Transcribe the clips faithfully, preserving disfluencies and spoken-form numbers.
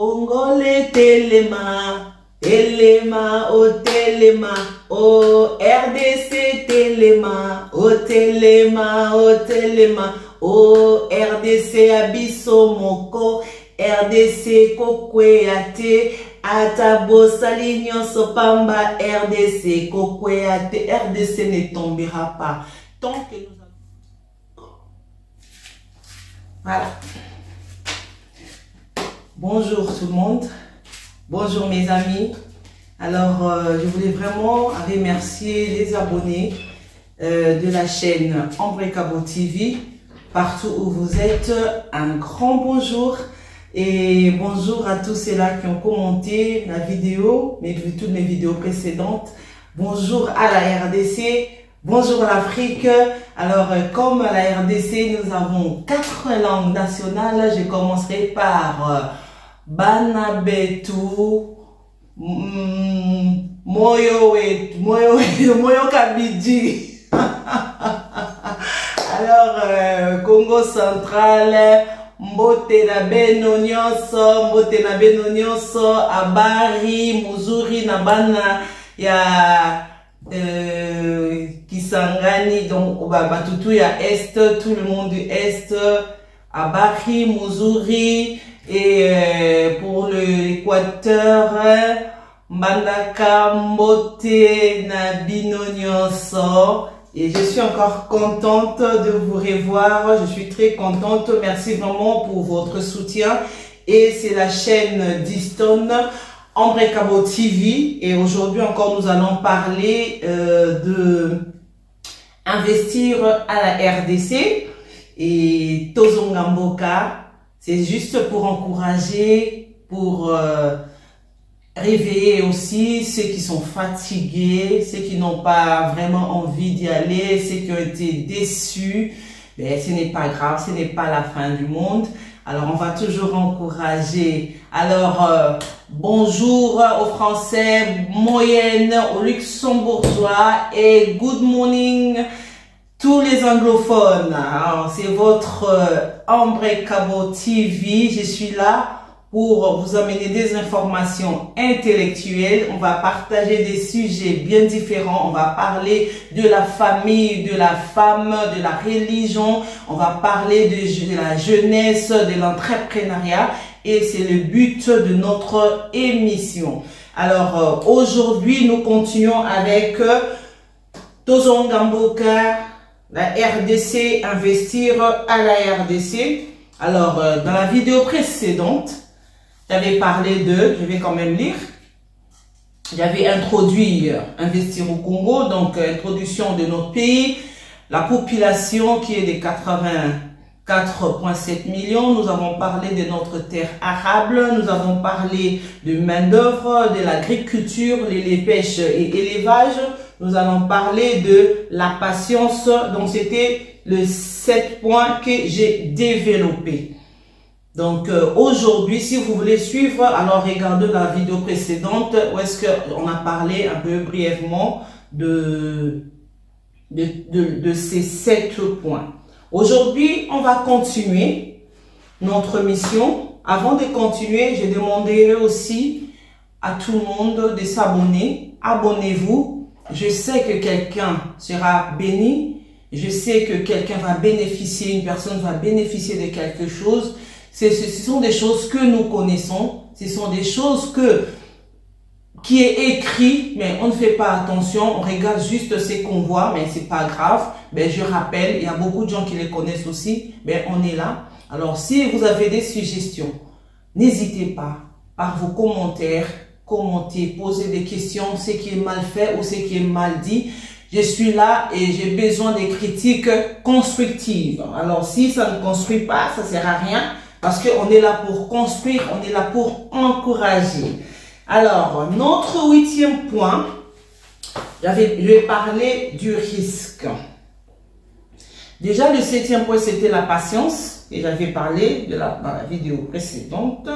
Congolais Téléma, Téléma, oh Téléma, oh R D C Téléma, oh Téléma, oh Téléma, oh R D C Abisso Moko, R D C Kokweyate, Atabo Salignon Sopamba, R D C Kokweyate, R D C ne tombera pas. Tant que nous avons... Voilà. Bonjour tout le monde, bonjour mes amis. Alors euh, je voulais vraiment remercier les abonnés euh, de la chaîne Ambre Cabot T V, partout où vous êtes, un grand bonjour et bonjour à tous ceux-là qui ont commenté la vidéo, mais toutes mes vidéos précédentes. Bonjour à la R D C, bonjour à l'Afrique. Alors euh, comme à la R D C nous avons quatre langues nationales, je commencerai par... Euh, Banabetu, moyo et moyo kabidji. Alors euh, Congo central, mbote na beno nyonso, mbote na beno nyonso, abari, muzuri na bana ya euh, Kisangani, donc batutu ya est, tout le monde du est, abari, muzuri. Et euh, pour l'Équateur, Mbandaka Mbote Nabinonyoso. Et je suis encore contente de vous revoir. Je suis très contente. Merci vraiment pour votre soutien. Et c'est la chaîne Diston Ambre Cabot T V. Et aujourd'hui encore, nous allons parler euh, de investir à la R D C et Tozonga Mboka. C'est juste pour encourager, pour euh, réveiller aussi ceux qui sont fatigués, ceux qui n'ont pas vraiment envie d'y aller, ceux qui ont été déçus. Mais ce n'est pas grave, ce n'est pas la fin du monde. Alors, on va toujours encourager. Alors, euh, bonjour aux Français, moyenne, aux Luxembourgeois et good morning tous les anglophones. Alors, c'est votre euh, Ambre Cabot T V. Je suis là pour vous amener des informations intellectuelles. On va partager des sujets bien différents. On va parler de la famille, de la femme, de la religion. On va parler de, de la jeunesse, de l'entrepreneuriat. Et c'est le but de notre émission. Alors, euh, aujourd'hui, nous continuons avec euh, Tozonga Mboka, la R D C, investir à la R D C. Alors, euh, dans la vidéo précédente, j'avais parlé de, je vais quand même lire, j'avais introduit euh, investir au Congo, donc euh, introduction de notre pays, la population qui est de quatre-vingt-quatre virgule sept millions, nous avons parlé de notre terre arable, nous avons parlé de main-d'œuvre, de l'agriculture, les, les pêches et élevage. Nous allons parler de la patience. Donc, c'était le sept points que j'ai développé. Donc, euh, aujourd'hui, si vous voulez suivre, alors regardez la vidéo précédente où est-ce qu'on a parlé un peu brièvement de, de, de, de ces sept points. Aujourd'hui, on va continuer notre mission. Avant de continuer, je demanderai aussi à tout le monde de s'abonner. Abonnez-vous. Je sais que quelqu'un sera béni, je sais que quelqu'un va bénéficier, une personne va bénéficier de quelque chose. Ce sont des choses que nous connaissons, ce sont des choses que, qui est écrit, mais on ne fait pas attention, on regarde juste ce qu'on voit, mais c'est pas grave. Mais je rappelle, il y a beaucoup de gens qui les connaissent aussi, mais on est là. Alors si vous avez des suggestions, n'hésitez pas par vos commentaires, commenter, poser des questions, ce qui est mal fait ou ce qui est mal dit. Je suis là et j'ai besoin des critiques constructives. Alors, si ça ne construit pas, ça ne sert à rien parce qu'on est là pour construire, on est là pour encourager. Alors, notre huitième point, j'avais, je vais parler du risque. Déjà, le septième point, c'était la patience et j'avais parlé de la, dans la vidéo précédente.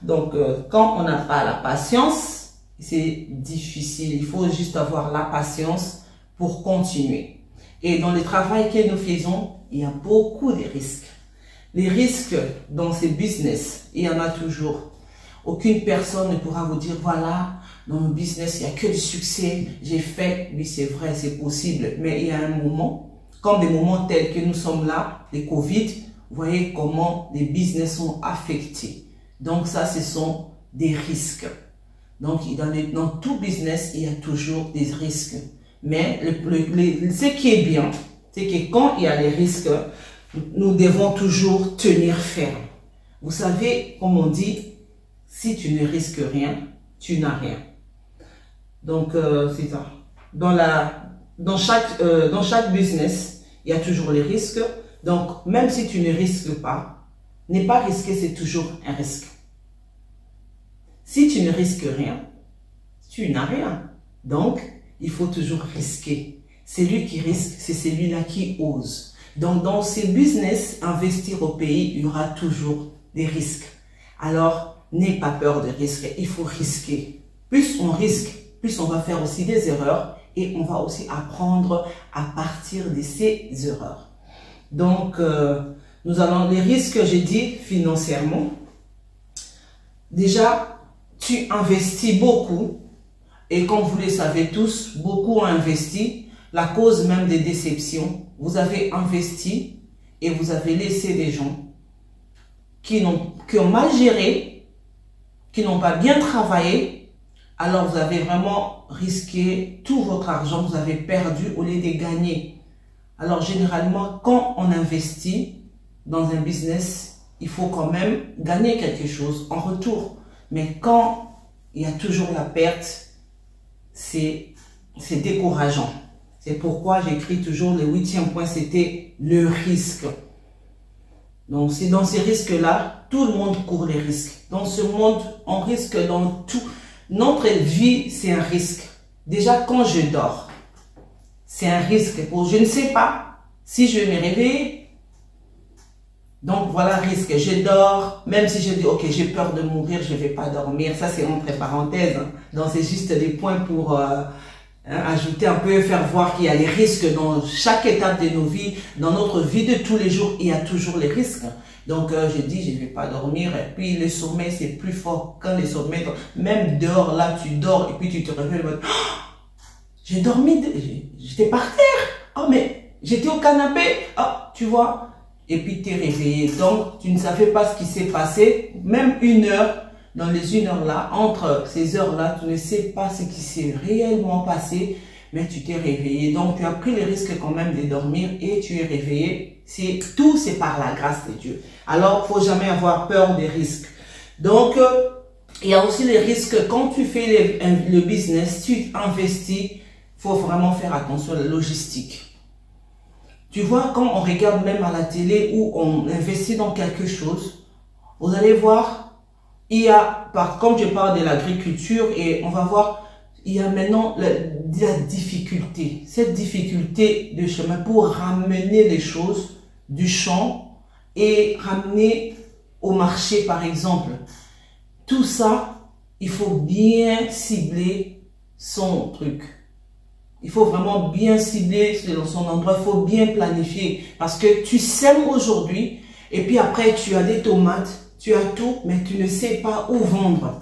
Donc, euh, quand on n'a pas la patience, c'est difficile. Il faut juste avoir la patience pour continuer. Et dans le travail que nous faisons, il y a beaucoup de risques. Les risques dans ces business, il y en a toujours. Aucune personne ne pourra vous dire, voilà, dans mon business, il n'y a que du succès, j'ai fait. Oui, c'est vrai, c'est possible. Mais il y a un moment, comme des moments tels que nous sommes là, les Covid, vous voyez comment les business sont affectés. Donc ça, ce sont des risques. Donc dans, les, dans tout business, il y a toujours des risques. Mais le, le, le, ce qui est bien, c'est que quand il y a les risques, nous devons toujours tenir ferme. Vous savez, comme on dit, si tu ne risques rien, tu n'as rien. Donc, euh, c'est ça. Dans, la, dans, chaque, euh, dans chaque business, il y a toujours les risques. Donc, même si tu ne risques pas, ne pas risquer, c'est toujours un risque. Si tu ne risques rien, tu n'as rien. Donc, il faut toujours risquer. Celui qui risque, c'est celui-là qui ose. Donc, dans ces business, investir au pays, il y aura toujours des risques. Alors, n'aie pas peur de risquer. Il faut risquer. Plus on risque, plus on va faire aussi des erreurs et on va aussi apprendre à partir de ces erreurs. Donc, euh, nous allons, les risques, j'ai dit, financièrement. Déjà, tu investis beaucoup et comme vous le savez tous, beaucoup ont investi. La cause même des déceptions, vous avez investi et vous avez laissé des gens qui n'ont, qui ont mal géré, qui n'ont pas bien travaillé. Alors vous avez vraiment risqué tout votre argent, vous avez perdu au lieu de gagner. Alors généralement, quand on investit dans un business, il faut quand même gagner quelque chose en retour. Mais quand il y a toujours la perte, c'est c'est décourageant. C'est pourquoi j'écris toujours le huitième point, c'était le risque. Donc, c'est dans ces risques-là, tout le monde court les risques. Dans ce monde, on risque dans tout. Notre vie, c'est un risque. Déjà, quand je dors, c'est un risque. Je ne sais pas si je vais me réveiller. Donc, voilà, risque. Je dors, même si je dis, ok, j'ai peur de mourir, je ne vais pas dormir. Ça, c'est entre parenthèses. Donc, c'est juste des points pour... Euh, ajouter un peu, faire voir qu'il y a les risques dans chaque étape de nos vies, dans notre vie de tous les jours, il y a toujours les risques. Donc, euh, je dis, je ne vais pas dormir. Et puis, le sommeil, c'est plus fort quand le sommeil. Même dehors, là, tu dors et puis tu te réveilles. Oh, j'ai dormi, j'étais par terre. Oh, mais j'étais au canapé. Oh, tu vois. Et puis, tu es réveillé. Donc, tu ne savais pas ce qui s'est passé. Même une heure. Dans les une heure là, entre ces heures-là, tu ne sais pas ce qui s'est réellement passé, mais tu t'es réveillé. Donc, tu as pris le risque quand même de dormir et tu es réveillé. C'est tout, c'est par la grâce de Dieu. Alors, il ne faut jamais avoir peur des risques. Donc, euh, il y a aussi les risques. Quand tu fais les, le business, tu investis, il faut vraiment faire attention à la logistique. Tu vois, quand on regarde même à la télé où on investit dans quelque chose, vous allez voir... Il y a, par contre, je parle de l'agriculture et on va voir, il y a maintenant la, la difficulté, cette difficulté de chemin pour ramener les choses du champ et ramener au marché, par exemple. Tout ça, il faut bien cibler son truc. Il faut vraiment bien cibler selon son endroit, il faut bien planifier parce que tu sèmes aujourd'hui et puis après tu as des tomates. Tu as tout, mais tu ne sais pas où vendre.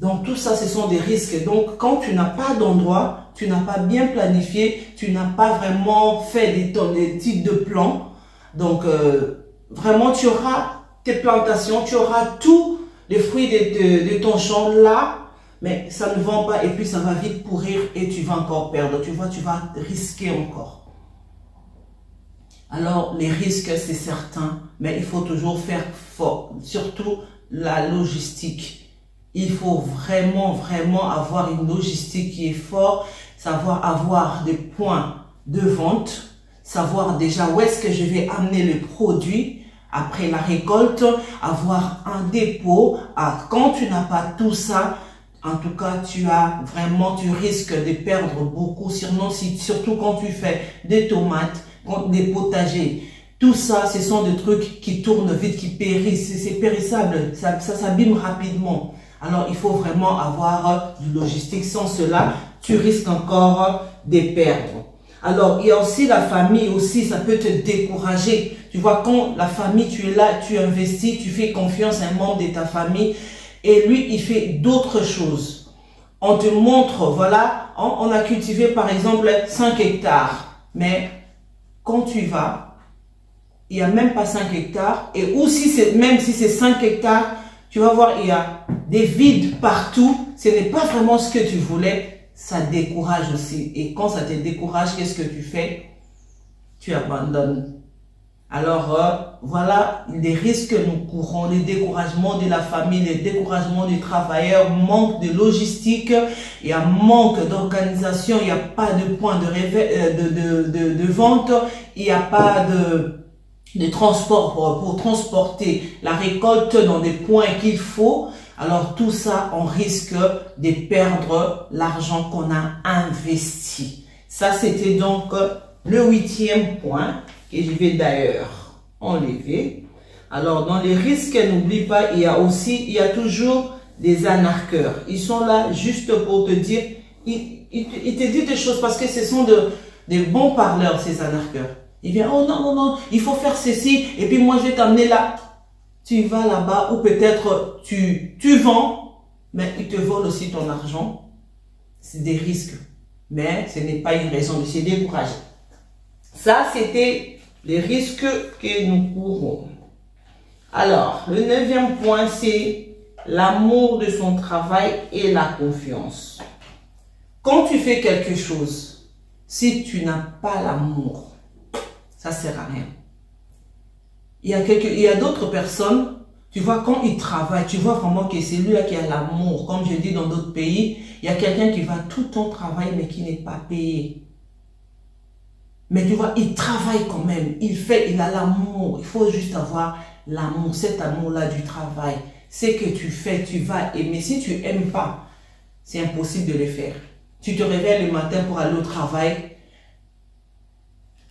Donc, tout ça, ce sont des risques. Donc, quand tu n'as pas d'endroit, tu n'as pas bien planifié, tu n'as pas vraiment fait des, des types de plans. Donc, euh, vraiment, tu auras tes plantations, tu auras tous les fruits de, de, de ton champ là, mais ça ne vend pas et puis ça va vite pourrir et tu vas encore perdre. Tu vois, tu vas risquer encore. Alors, les risques, c'est certain, mais il faut toujours faire fort, surtout la logistique. Il faut vraiment, vraiment avoir une logistique qui est forte, savoir avoir des points de vente, savoir déjà où est-ce que je vais amener le produit après la récolte, avoir un dépôt. Ah, quand tu n'as pas tout ça, en tout cas, tu as vraiment, tu risques de perdre beaucoup, sinon, si, surtout quand tu fais des tomates, des potagers. Tout ça, ce sont des trucs qui tournent vite, qui périssent. C'est périssable, ça, ça s'abîme rapidement. Alors, il faut vraiment avoir du logistique. Sans cela, tu risques encore de perdre. Alors, il y a aussi la famille, aussi, ça peut te décourager. Tu vois, quand la famille, tu es là, tu investis, tu fais confiance à un membre de ta famille et lui il fait d'autres choses. On te montre, voilà, on, on a cultivé par exemple cinq hectares, mais quand tu vas, il n'y a même pas cinq hectares, et ou si c'est, même si c'est cinq hectares, tu vas voir, il y a des vides partout, ce n'est pas vraiment ce que tu voulais, ça décourage aussi. Et quand ça te décourage, qu'est-ce que tu fais? Tu abandonnes. Alors, euh, voilà les risques que nous courons, les découragements de la famille, les découragements du travailleur, manque de logistique, il y a manque d'organisation, il n'y a pas de point de, réveil, de, de, de, de vente, il n'y a pas de, de transport pour, pour transporter la récolte dans des points qu'il faut. Alors, tout ça, on risque de perdre l'argent qu'on a investi. Ça, c'était donc le huitième point. Et je vais d'ailleurs enlever. Alors, dans les risques, n'oublie pas, il y a aussi, il y a toujours des arnaqueurs. Ils sont là juste pour te dire, ils, ils, ils te disent des choses parce que ce sont de, des bons parleurs, ces arnaqueurs. Ils viennent, oh non, non, non, il faut faire ceci, et puis moi je vais t'amener là. Tu vas là-bas, ou peut-être tu, tu vends, mais ils te volent aussi ton argent. C'est des risques. Mais ce n'est pas une raison de se décourager. Ça, c'était les risques que nous courons. Alors, le neuvième point, c'est l'amour de son travail et la confiance. Quand tu fais quelque chose, si tu n'as pas l'amour, ça ne sert à rien. Il y a, quelques, il y a d'autres personnes, tu vois, quand ils travaillent, tu vois vraiment que c'est lui qui a l'amour. Comme je dis dans d'autres pays, il y a quelqu'un qui va tout le temps travailler mais qui n'est pas payé. Mais tu vois, il travaille quand même, il fait, il a l'amour. Il faut juste avoir l'amour, cet amour-là du travail. Ce que tu fais, tu vas aimer. Si tu n'aimes pas, c'est impossible de le faire. Tu te réveilles le matin pour aller au travail.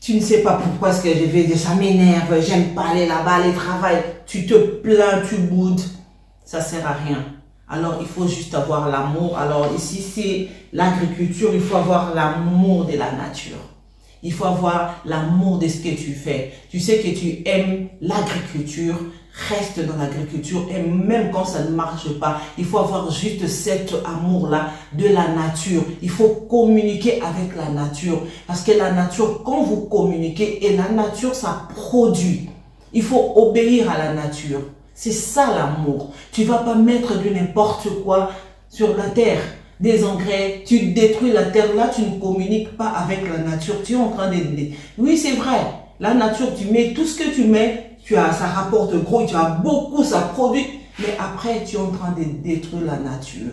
Tu ne sais pas pourquoi est-ce que je vais, ça m'énerve, j'aime pas aller là-bas, aller travailler. Tu te plains, tu boudes, ça sert à rien. Alors, il faut juste avoir l'amour. Alors, ici, c'est l'agriculture, il faut avoir l'amour de la nature. Il faut avoir l'amour de ce que tu fais. Tu sais que tu aimes l'agriculture, reste dans l'agriculture et même quand ça ne marche pas, il faut avoir juste cet amour-là de la nature. Il faut communiquer avec la nature parce que la nature, quand vous communiquez, et la nature, ça produit. Il faut obéir à la nature. C'est ça l'amour. Tu vas pas mettre de n'importe quoi sur la terre. Des engrais, tu détruis la terre, là tu ne communiques pas avec la nature, tu es en train d'aider. Oui, c'est vrai, la nature, tu mets tout ce que tu mets, tu as, ça rapporte gros, tu as beaucoup, ça produit, mais après tu es en train de détruire la nature.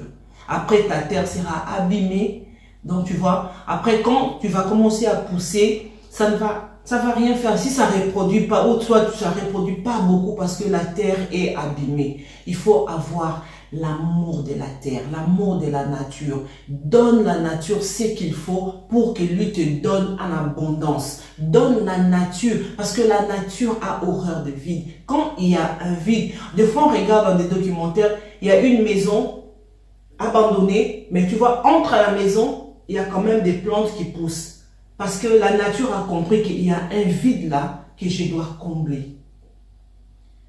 Après ta terre sera abîmée, donc tu vois, après quand tu vas commencer à pousser, ça ne va, ça va rien faire. Si ça reproduit pas, ou soit ça reproduit pas beaucoup parce que la terre est abîmée. Il faut avoir l'amour de la terre, l'amour de la nature. Donne la nature ce qu'il faut pour que lui te donne en abondance. Donne la nature, parce que la nature a horreur de vide. Quand il y a un vide, des fois on regarde dans des documentaires, il y a une maison abandonnée, mais tu vois, entre la maison, il y a quand même des plantes qui poussent. Parce que la nature a compris qu'il y a un vide là que je dois combler.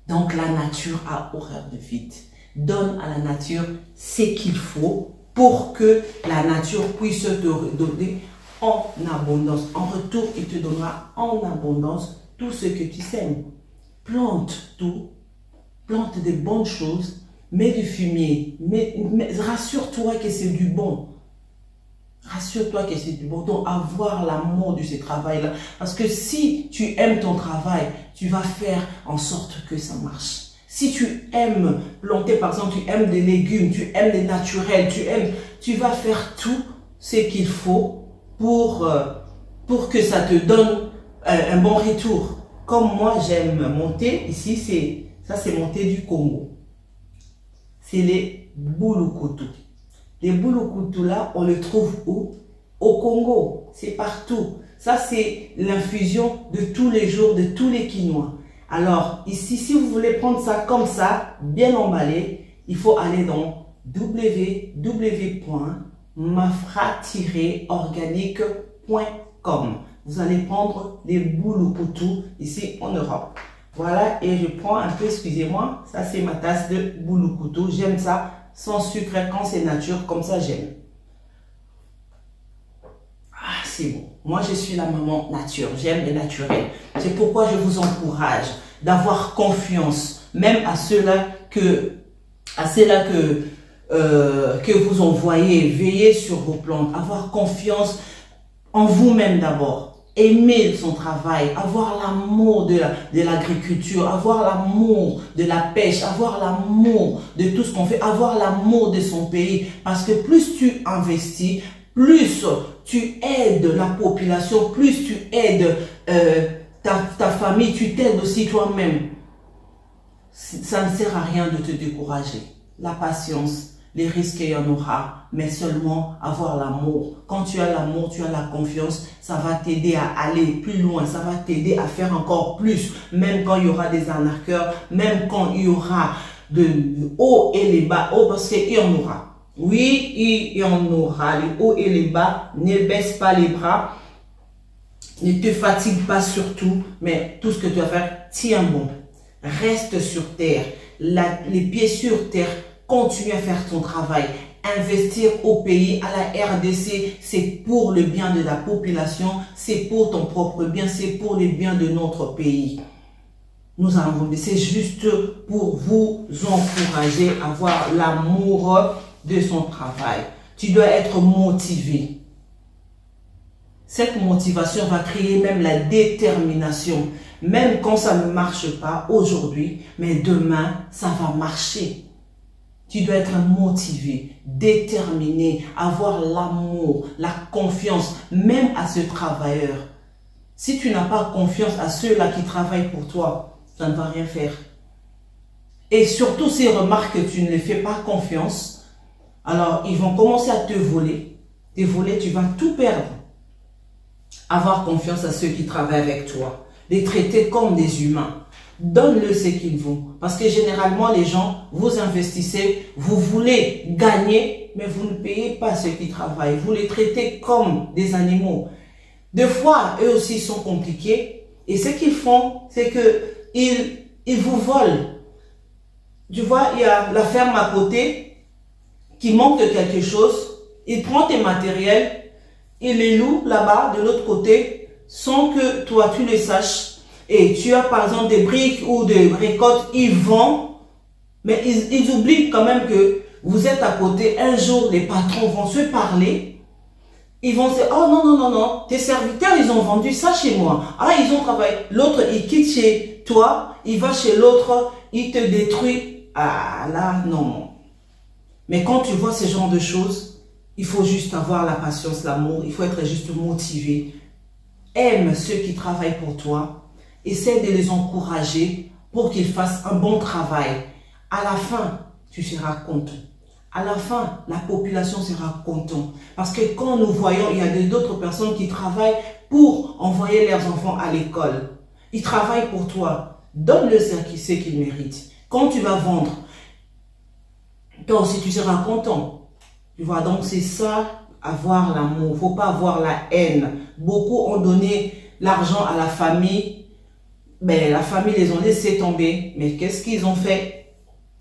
Donc la nature a horreur de vide. Donne à la nature ce qu'il faut pour que la nature puisse te donner en abondance. En retour, il te donnera en abondance tout ce que tu sèmes. Plante tout, plante des bonnes choses, mets du fumier, mais, mais rassure-toi que c'est du bon. Rassure-toi que c'est du bon. Donc, avoir l'amour de ce travail-là. Parce que si tu aimes ton travail, tu vas faire en sorte que ça marche. Si tu aimes planter, par exemple, tu aimes des légumes, tu aimes les naturels, tu aimes, tu vas faire tout ce qu'il faut pour, pour que ça te donne un, un bon retour. Comme moi, j'aime monter, ici, c'est ça c'est monter du Congo. C'est les Bouloukoutou. Les Bouloukoutou, là, on les trouve où? Au Congo, c'est partout. Ça, c'est l'infusion de tous les jours, de tous les quinoa. Alors, ici, si vous voulez prendre ça comme ça, bien emballé, il faut aller dans w w w point mafra tiret organique point com. Vous allez prendre les Bouloukoutou ici en Europe. Voilà, et je prends un peu, excusez-moi, ça c'est ma tasse de Bouloukoutou. J'aime ça, sans sucre, quand c'est nature, comme ça j'aime. Ah, c'est bon. Moi, je suis la maman nature, j'aime les naturels. C'est pourquoi je vous encourage d'avoir confiance, même à ceux-là que, à ceux-là que, euh, que vous envoyez, veillez sur vos plantes, avoir confiance en vous-même d'abord. Aimer son travail, avoir l'amour de l'agriculture, la, de avoir l'amour de la pêche, avoir l'amour de tout ce qu'on fait, avoir l'amour de son pays. Parce que plus tu investis, plus tu aides la population, plus tu aides euh, ta, ta famille, tu t'aides aussi toi-même. Ça ne sert à rien de te décourager. La patience, les risques, il y en aura, mais seulement avoir l'amour. Quand tu as l'amour, tu as la confiance, ça va t'aider à aller plus loin, ça va t'aider à faire encore plus, même quand il y aura des arnaqueurs, même quand il y aura de, de haut et les bas, haut parce qu'il y en aura. Oui, il y en aura, les hauts et les bas, ne baisse pas les bras, ne te fatigue pas surtout, mais tout ce que tu vas faire, tiens bon, reste sur terre, la, les pieds sur terre, continue à faire ton travail. Investir au pays, à la R D C, c'est pour le bien de la population, c'est pour ton propre bien, c'est pour le bien de notre pays. Nous avons, c'est juste pour vous encourager à avoir l'amour de son travail. Tu dois être motivé. Cette motivation va créer même la détermination. Même quand ça ne marche pas aujourd'hui, mais demain, ça va marcher. Tu dois être motivé, déterminé, avoir l'amour, la confiance, même à ce travailleur. Si tu n'as pas confiance à ceux-là qui travaillent pour toi, ça ne va rien faire. Et surtout, s'ils remarquent que tu ne les fais pas confiance, alors ils vont commencer à te voler. Te voler, tu vas tout perdre. Avoir confiance à ceux qui travaillent avec toi. Les traiter comme des humains. Donne-le ce qu'ils vont. Parce que généralement, les gens, vous investissez, vous voulez gagner, mais vous ne payez pas ceux qui travaillent. Vous les traitez comme des animaux. Des fois, eux aussi sont compliqués. Et ce qu'ils font, c'est qu'ils ils vous volent. Tu vois, il y a la ferme à côté qui manque de quelque chose. Il prend tes matériels, il les loue là-bas, de l'autre côté, sans que toi, tu le saches. Et tu as par exemple des briques ou des récoltes, ils vendent, mais ils, ils oublient quand même que vous êtes à côté. Un jour, les patrons vont se parler, ils vont se dire, oh non, non, non, non, tes serviteurs, ils ont vendu ça chez moi. Ah, ils ont travaillé. L'autre, il quitte chez toi, il va chez l'autre, il te détruit. Ah là, non. Mais quand tu vois ce genre de choses, il faut juste avoir la patience, l'amour, il faut être juste motivé. Aime ceux qui travaillent pour toi. Essaie de les encourager pour qu'ils fassent un bon travail. À la fin, tu seras content. À la fin, la population sera contente. Parce que quand nous voyons, il y a d'autres personnes qui travaillent pour envoyer leurs enfants à l'école. Ils travaillent pour toi. Donne-le ce qu'ils méritent. Quand tu vas vendre, toi aussi tu seras content. Tu vois, donc c'est ça, avoir l'amour. Il ne faut pas avoir la haine. Beaucoup ont donné l'argent à la famille. Mais la famille les ont laissés tomber. Mais qu'est-ce qu'ils ont fait?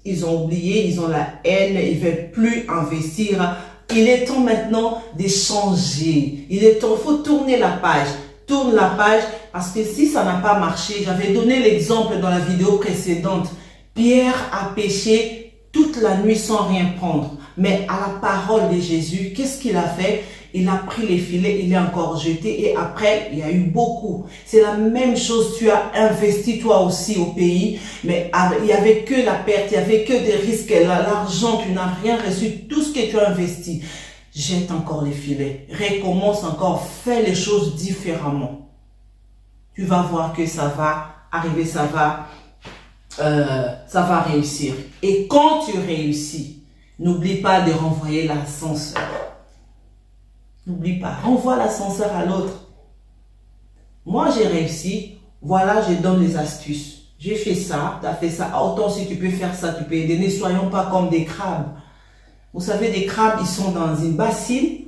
Ils ont oublié, ils ont la haine, ils ne veulent plus investir. Il est temps maintenant d'échanger. Il est temps, il faut tourner la page. Tourne la page parce que si ça n'a pas marché, j'avais donné l'exemple dans la vidéo précédente. Pierre a péché toute la nuit sans rien prendre. Mais à la parole de Jésus, qu'est-ce qu'il a fait? Il a pris les filets, il est encore jeté et après, il y a eu beaucoup. C'est la même chose, tu as investi toi aussi au pays, mais il n'y avait que la perte, il n'y avait que des risques, l'argent, tu n'as rien reçu, tout ce que tu as investi. Jette encore les filets, recommence encore, fais les choses différemment. Tu vas voir que ça va arriver, ça va, euh, ça va réussir. Et quand tu réussis, n'oublie pas de renvoyer l'ascenseur. N'oublie pas, renvoie l'ascenseur à l'autre. Moi, j'ai réussi. Voilà, je donne des astuces. J'ai fait ça, tu as fait ça. Autant si tu peux faire ça, tu peux aider. Ne soyons pas comme des crabes. Vous savez, des crabes, ils sont dans une bassine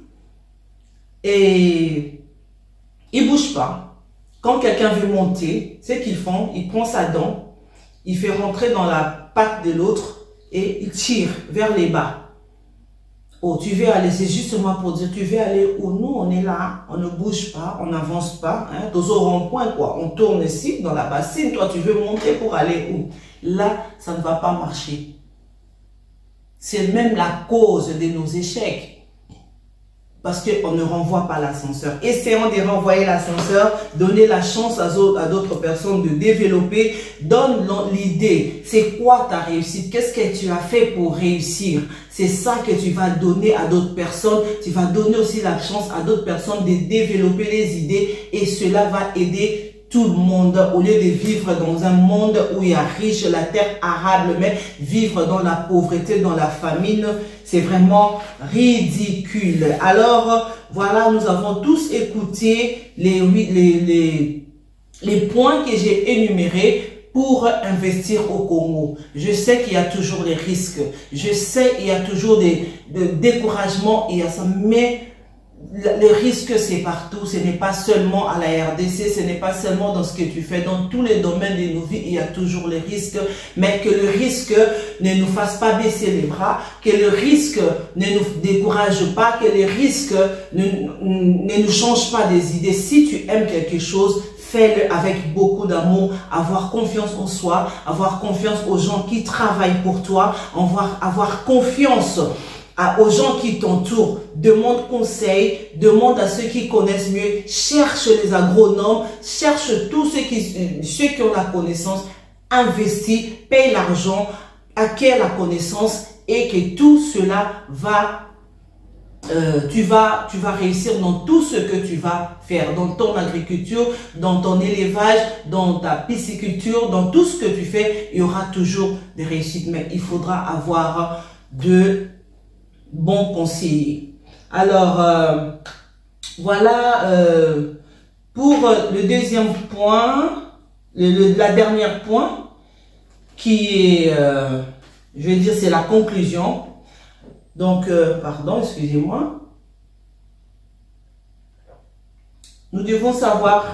et ils ne bougent pas. quand quelqu'un veut monter, ce qu'ils font, ils prennent sa dent, il fait rentrer dans la patte de l'autre et il tire vers les bas. Oh, tu veux aller, c'est justement pour dire, tu veux aller où? Nous, on est là, on ne bouge pas, on n'avance pas, hein, dans un rond-point, quoi. On tourne ici, dans la bassine, toi, tu veux monter pour aller où? Là, ça ne va pas marcher. C'est même la cause de nos échecs. Parce qu'on ne renvoie pas l'ascenseur. Essayons de renvoyer l'ascenseur, donner la chance à d'autres personnes de développer. Donne l'idée. C'est quoi ta réussite? Qu'est-ce que tu as fait pour réussir? C'est ça que tu vas donner à d'autres personnes. Tu vas donner aussi la chance à d'autres personnes de développer les idées. Et cela va aider tout le monde, au lieu de vivre dans un monde où il y a riche, la terre arable, mais vivre dans la pauvreté, dans la famine, c'est vraiment ridicule. Alors, voilà, nous avons tous écouté les, les, les, les points que j'ai énumérés pour investir au Congo. Je sais qu'il y a toujours des risques, je sais qu'il y a toujours des, des découragements, il y a ça, mais le risque, c'est partout, ce n'est pas seulement à la R D C, ce n'est pas seulement dans ce que tu fais, dans tous les domaines de nos vies, il y a toujours les risques, mais que le risque ne nous fasse pas baisser les bras, que le risque ne nous décourage pas, que le risque ne, ne nous change pas des idées. Si tu aimes quelque chose, fais-le avec beaucoup d'amour, avoir confiance en soi, avoir confiance aux gens qui travaillent pour toi, avoir, avoir confiance aux gens qui t'entourent, demande conseil, demande à ceux qui connaissent mieux, cherche les agronomes, cherche tous ceux qui, ceux qui ont la connaissance, investis, paye l'argent, acquiert la connaissance et que tout cela va, euh, tu vas, tu vas réussir dans tout ce que tu vas faire, dans ton agriculture, dans ton élevage, dans ta pisciculture, dans tout ce que tu fais, il y aura toujours des réussites, mais il faudra avoir de bon conseiller. Alors, euh, voilà euh, pour le deuxième point, le, le, la dernière point, qui est, euh, je vais dire, c'est la conclusion. Donc, euh, pardon, excusez-moi. Nous devons savoir,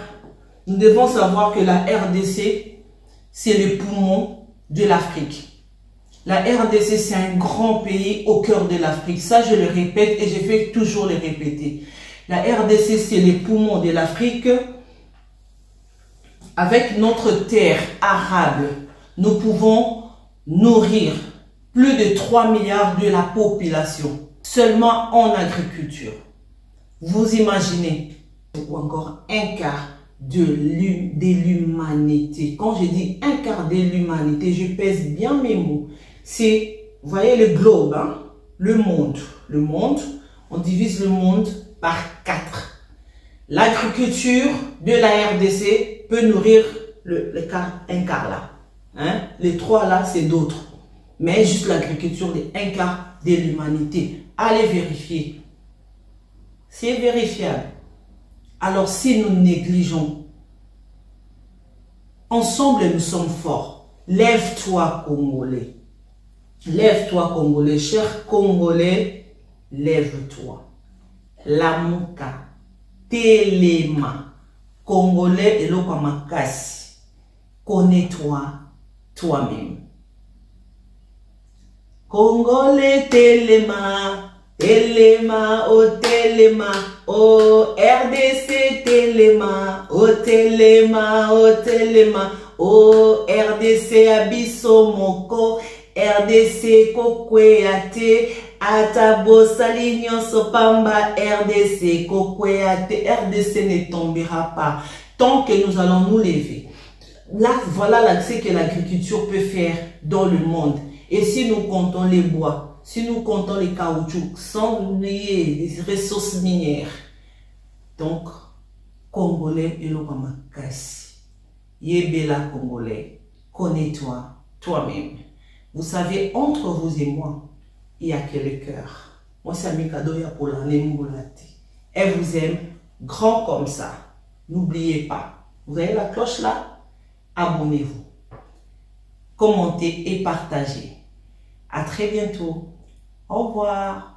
nous devons savoir que la R D C, c'est le poumon de l'Afrique. La R D C, c'est un grand pays au cœur de l'Afrique. Ça, je le répète et je fais toujours le répéter. La R D C, c'est les poumons de l'Afrique. Avec notre terre arable, nous pouvons nourrir plus de trois milliards de la population, seulement en agriculture. Vous imaginez, ou encore un quart de l'humanité. Quand je dis un quart de l'humanité, je pèse bien mes mots. C'est, vous voyez le globe, hein? Le monde, le monde, on divise le monde par quatre. L'agriculture de la R D C peut nourrir le, le quart, un quart là. Hein? Les trois là, c'est d'autres. Mais juste l'agriculture, c'est un quart de l'humanité. Allez vérifier. C'est vérifiable. Alors si nous négligeons, ensemble nous sommes forts. Lève-toi, Congolais. Lève-toi, Congolais, cher Congolais, lève-toi. Lamuka, Telema, Congolais et l'Okamakasi, connais-toi toi-même. Congolais, Telema, Telema, oh Telema, oh R D C, Telema, oh Telema, oh Telema, oh R D C, Abisso, Moko. R D C kokweyate atabo salignon sopamba R D C kokweyate. R D C ne tombera pas tant que nous allons nous lever. Là, voilà l'accès que l'agriculture peut faire dans le monde. Et si nous comptons les bois, si nous comptons les caoutchoucs, sans oublier les ressources minières. Donc, Congolais et l'Okamakasi, Yébela Congolais, connais-toi toi-même. Vous savez, entre vous et moi, il n'y a que le cœur. Moi, c'est Ambre Cabot T V. Elle vous aime, grand comme ça. N'oubliez pas. Vous avez la cloche là? Abonnez-vous. Commentez et partagez. À très bientôt. Au revoir.